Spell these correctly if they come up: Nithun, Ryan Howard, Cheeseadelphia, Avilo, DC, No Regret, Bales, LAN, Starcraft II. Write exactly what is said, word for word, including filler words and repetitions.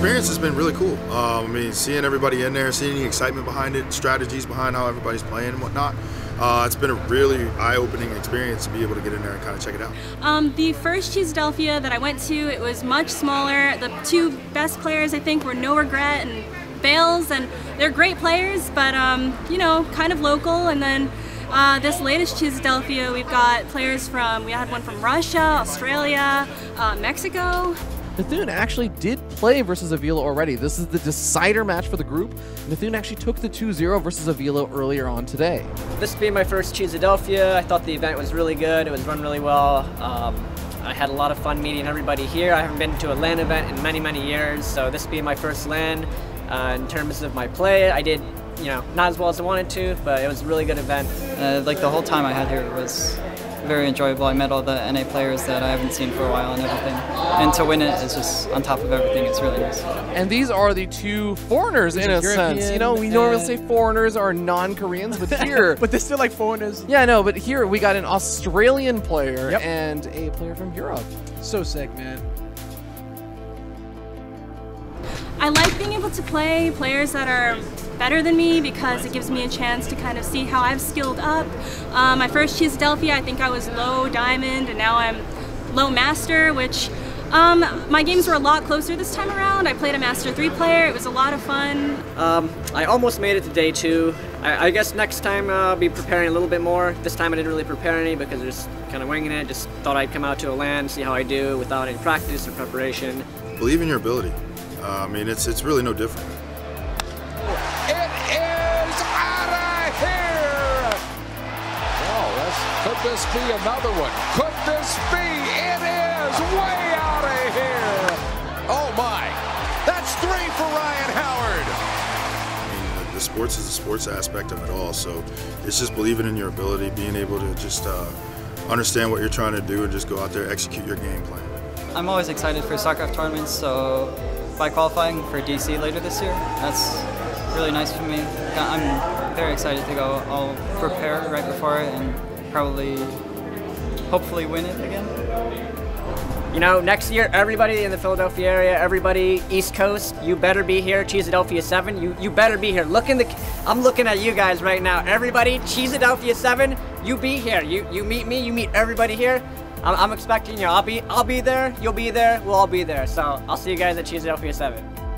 experience has been really cool. Um, I mean, seeing everybody in there, seeing the excitement behind it, strategies behind how everybody's playing and whatnot. Uh, it's been a really eye-opening experience to be able to get in there and kind of check it out. Um, the first Cheeseadelphia that I went to, it was much smaller. The two best players, I think, were No Regret and Bales, and they're great players, but, um, you know, kind of local. And then uh, this latest Cheeseadelphia, we've got players from, we had one from Russia, Australia, uh, Mexico. Nithun actually did play versus Avilo already. This is the decider match for the group. Nithun actually took the two zero versus Avilo earlier on today. This being my first Cheeseadelphia, I thought the event was really good. It was run really well. Um, I had a lot of fun meeting everybody here. I haven't been to a LAN event in many, many years, so this being my first LAN, uh, in terms of my play, I did, you know, not as well as I wanted to, but it was a really good event. Uh, like the whole time I had here was very enjoyable. I met all the N A players that I haven't seen for a while and everything. And to win it is just on top of everything. It's really nice. And these are the two foreigners in a sense. You know, we normally say foreigners are non-Koreans, but here... but they're still like foreigners. Yeah, no, but here we got an Australian player yep. and a player from Europe. So sick, man. I like being able to play players that are better than me because it gives me a chance to kind of see how I've skilled up. Um, my first Cheeseadelphia, I think I was low diamond and now I'm low master, which um, my games were a lot closer this time around. I played a master three player, it was a lot of fun. Um, I almost made it to day two. I, I guess next time uh, I'll be preparing a little bit more. This time I didn't really prepare any because I was just kind of winging it. Just thought I'd come out to a LAN, see how I do without any practice or preparation. Believe in your ability. Uh, I mean, it's it's really no different. It is out of here! Wow, that's, could this be another one? Could this be? It is way out of here! Oh my, that's three for Ryan Howard! I mean, the, the sports is the sports aspect of it all, so it's just believing in your ability, being able to just uh, understand what you're trying to do and just go out there, execute your game plan. I'm always excited for Starcraft tournaments, so by qualifying for D C later this year, that's really nice for me. I'm very excited to go. I'll prepare right before it and probably, hopefully win it again. You know, next year, everybody in the Philadelphia area, everybody East Coast, you better be here. Cheeseadelphia seven, you, you better be here. Look in the, I'm looking at you guys right now. Everybody, Cheeseadelphia seven, you be here. You, you meet me, you meet everybody here. I'm expecting you. I'll be, I'll be there. You'll be there. We'll all be there. So I'll see you guys at Cheeseadelphia seven.